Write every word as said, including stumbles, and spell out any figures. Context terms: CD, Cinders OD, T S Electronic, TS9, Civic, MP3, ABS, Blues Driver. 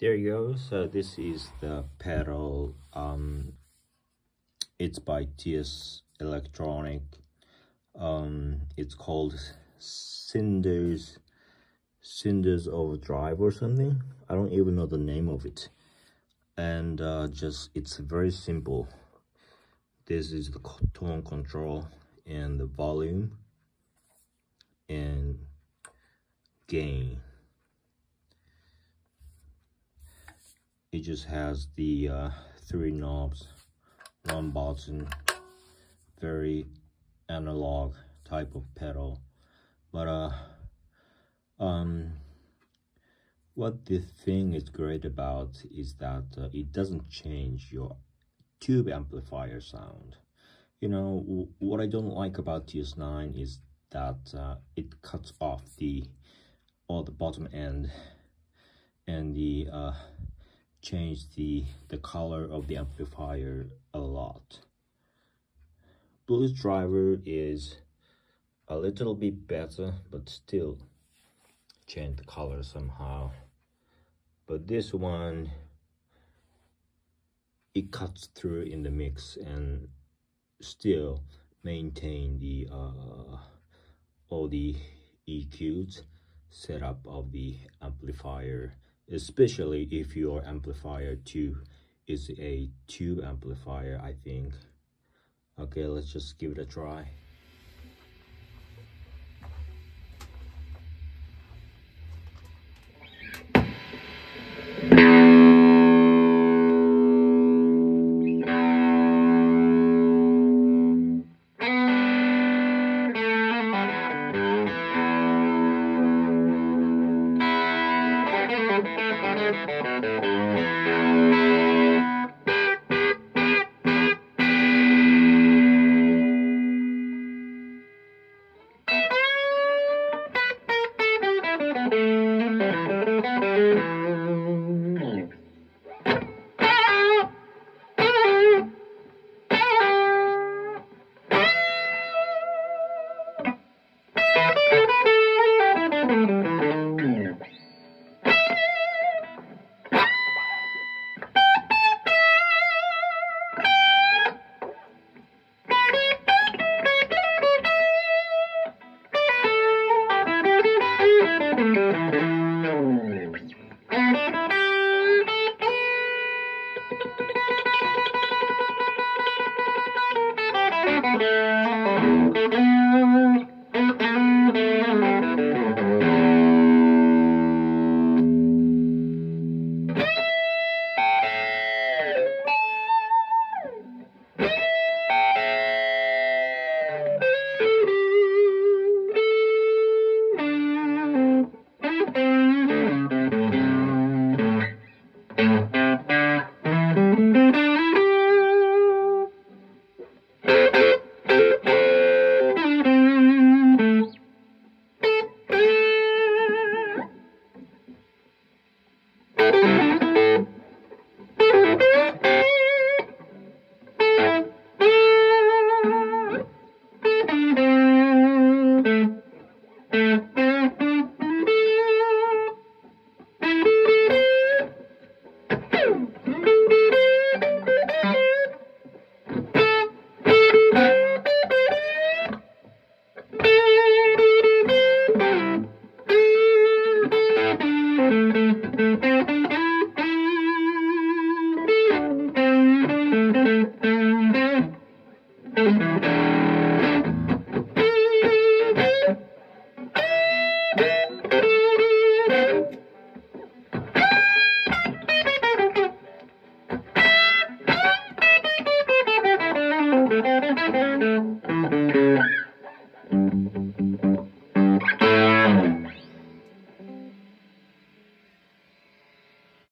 There you go. So this is the pedal. Um, it's by T S Electronic. Um, it's called Cinders, Cinders Overdrive or something. I don't even know the name of it. And uh, just it's very simple. This is the tone control and the volume and gain. It just has the uh, three knobs, one button, very analog type of pedal. But uh, um, what the thing is great about is that uh, it doesn't change your tube amplifier sound. You know, what I don't like about T S nine is that uh, it cuts off the or the bottom end and the uh, change the the color of the amplifier a lot. Blues Driver is a little bit better, but still change the color somehow. But this one, it cuts through in the mix and still maintain the uh, all the E Qs setup of the amplifier, especially if your amplifier tube is a tube amplifier, I think. Okay, let's just give it a try. Thank you.